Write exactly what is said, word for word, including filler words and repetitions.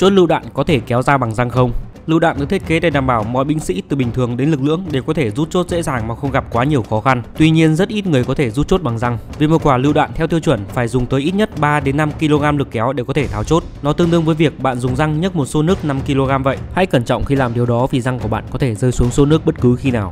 Chốt lựu đạn có thể kéo ra bằng răng không. Lựu đạn được thiết kế để đảm bảo mọi binh sĩ từ bình thường đến lực lưỡng đều có thể rút chốt dễ dàng mà không gặp quá nhiều khó khăn. Tuy nhiên rất ít người có thể rút chốt bằng răng. Vì một quả lựu đạn theo tiêu chuẩn phải dùng tới ít nhất ba đến năm ki lô gam lực kéo để có thể tháo chốt. Nó tương đương với việc bạn dùng răng nhấc một xô nước năm ki lô gam vậy. Hãy cẩn trọng khi làm điều đó vì răng của bạn có thể rơi xuống xô nước bất cứ khi nào.